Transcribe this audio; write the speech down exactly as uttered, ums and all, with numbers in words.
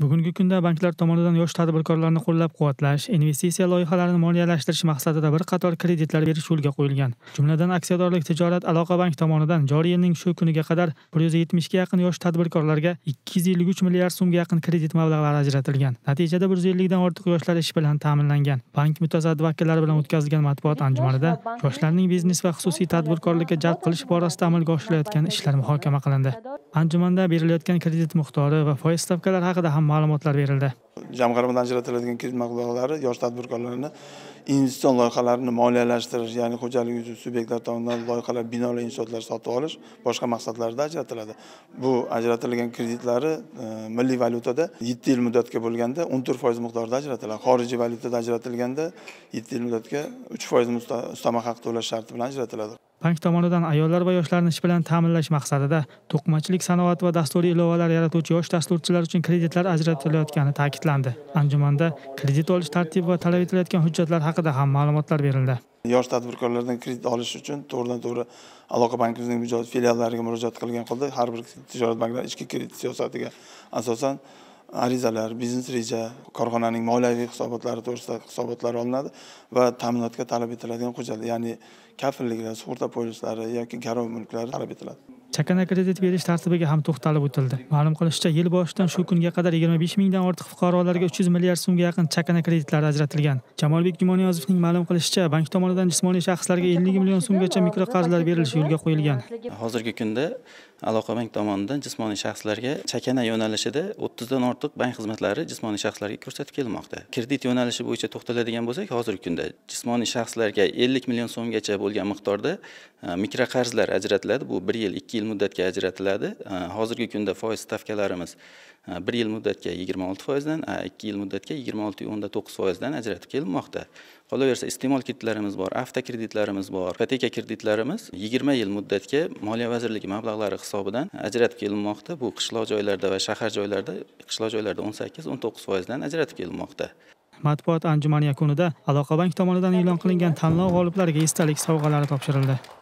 Bugungi kunda banklar tomonidan yosh tadbirkorlarni qo'llab-quvvatlash, investitsiya loyihalarini moliyalashtirish maqsadida bir qator kreditlar berish yo'lga qo'yilgan. Jumladan, aksiyadorlik tijorat aloqa bank tomonidan joriy yilning shu kuniga qadar bir yuz yetmish ga yaqin yosh tadbirkorlarga ikki yuz ellik uch milliard so'mga yaqin kredit mablag'lari ajratilgan. Natijada bir yuz ellik dan ortiq yoshlar ish bilan ta'minlangan. Bank mutasaddi vakillari bilan o'tkazilgan matbuot anjumanida yoshlarning biznes va xususiy tadbirkorlikka jalb qilish borasida amalga oshirilayotgan ishlar muhokama qilindi. Anjumanda berilayotgan kredit miqdori va foiz stavkalari haqida ham ma'lumotlar berildi. Jamg'armadan ajratiladigan kredit mablag'lari yosh tadbirkorlarni investitsion loyihalarini moliyalashtirish, ya'ni xo'jalik yuzli subyektlar tomonidan loyihalar, binolar, inshootlar sotib olish boshqa maqsadlarda ajratiladi. Bu ajratilgan kreditlari milliy valyutada yetti yil muddatga bo'lganda o'n to'rt foiz miqdorida ajratiladi. Xorijiy valyutada ajratilganda yetti yil muddatga uch foiz ustama haq to'lash sharti bilan ajratiladi. Bank tomonidan ayollar va yoshlarni ish bilan ta'minlash maqsadida to'qimachilik sanoati va dasturiy ilovalar yaratuvchi yosh dasturchilar uchun kreditlar ajratilayotgani ta'kidlandi. Anjumanda kredit olish tartibi va talab etilayotgan hujjatlar haqida ham ma'lumotlar berildi. Yosh tadbirkorlardan kredit olish uchun to'g'ridan-to'g'ri aloqa bankimizning mijoz filiallariga murojaat qilgan holda har bir tijorat banklari ichki kredit siyosatiga asosan arizalar, biznes reja, korxonaning moliyaviy hisobotlari to'g'risida hisobotlar olinadi va ta'minotga talab etiladigan hujjatlar, ya'ni kafilliklar, sug'urta polislari yoki garov mulklari talab etiladi. Chakana kredit berish tartibiga ham to'xtalib o'tildi. Ma'lum qilishicha, yil boshidan shu kunga qadar yigirma besh ming dan ortiq fuqarolarga uch yuz milliard so'mga yaqin chakana kreditlari ajratilgan. Jamolbek Jumoniyozovning ma'lum qilishicha, bank tomonidan jismoniy shaxslarga ellik million so'mgacha mikro qarzlar berilishi yo'lga qo'yilgan. Hozirgi kunda Aloqa bank tomonidan jismoniy shaxslarga chakana yo'nalishida o'ttiz dan ortiq bank xizmatlari jismoniy shaxslarga ko'rsatib kelinmoqda. Kredit yo'nalishi bo'yicha to'xtaladigan bo'lsak, hozirgi kunda jismoniy shaxslarga ellik million so'mgacha bo'lgan miqdorda mikro qarzlar ajratiladi. Bu bir yil ikki yil muddatga ajratiladi. Hozirgi kunda foiz stavkalarimiz bir yil muddatga yigirma olti foiz dan, ikki yil muddatga yigirma olti nuqta to'qqiz foiz dan ajratib kelinmoqda. Qolaversa, iste'mol kreditlarimiz bor, avtokreditlarimiz bor, ipoteka kreditlarimiz yigirma yil muddatga Moliya vazirligi mablag'lari hisobidan ajratib kelinmoqda. Bu qishloq joylarda va shahar joylarida, qishloq joylarida o'n sakkiz o'n to'qqiz foiz dan ajratib kelinmoqda. Matbuot anjumani yakunida Aloqa bank tomonidan e'lon qilingan tanlov g'oliblariga esdalik sovg'alari topshirildi.